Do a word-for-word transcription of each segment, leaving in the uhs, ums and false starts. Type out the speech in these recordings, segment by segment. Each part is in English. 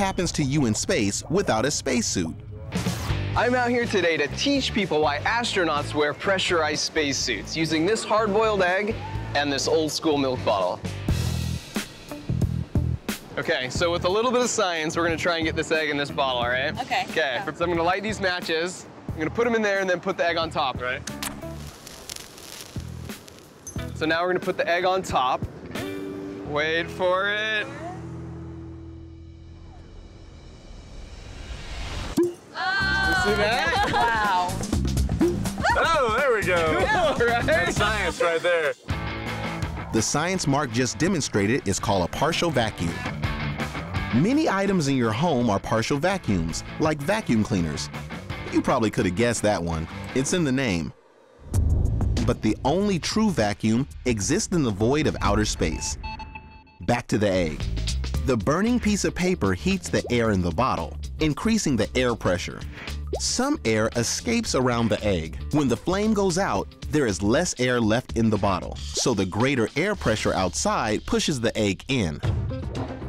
happens to you in space without a spacesuit. I'm out here today to teach people why astronauts wear pressurized spacesuits using this hard-boiled egg and this old-school milk bottle. Okay, so with a little bit of science, we're gonna try and get this egg in this bottle, all right? Okay. Okay, so I'm gonna light these matches, I'm gonna put them in there and then put the egg on top, right? So now we're gonna put the egg on top. Wait for it. See that? Wow. Oh, there we go. Cool, right? That's science right there. The science Mark just demonstrated is called a partial vacuum. Many items in your home are partial vacuums, like vacuum cleaners. You probably could have guessed that one. It's in the name. But the only true vacuum exists in the void of outer space. Back to the egg. The burning piece of paper heats the air in the bottle, increasing the air pressure. Some air escapes around the egg. When the flame goes out, there is less air left in the bottle, so the greater air pressure outside pushes the egg in.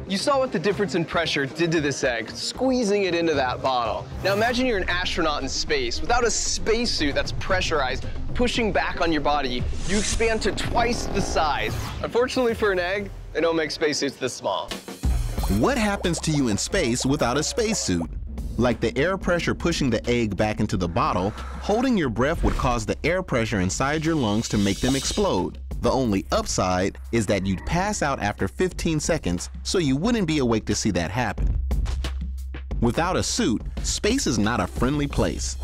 You saw what the difference in pressure did to this egg, squeezing it into that bottle. Now imagine you're an astronaut in space without a spacesuit that's pressurized, pushing back on your body. You expand to twice the size. Unfortunately for an egg, they don't make spacesuits this small. What happens to you in space without a spacesuit? Like the air pressure pushing the egg back into the bottle, holding your breath would cause the air pressure inside your lungs to make them explode. The only upside is that you'd pass out after fifteen seconds, so you wouldn't be awake to see that happen. Without a suit, space is not a friendly place.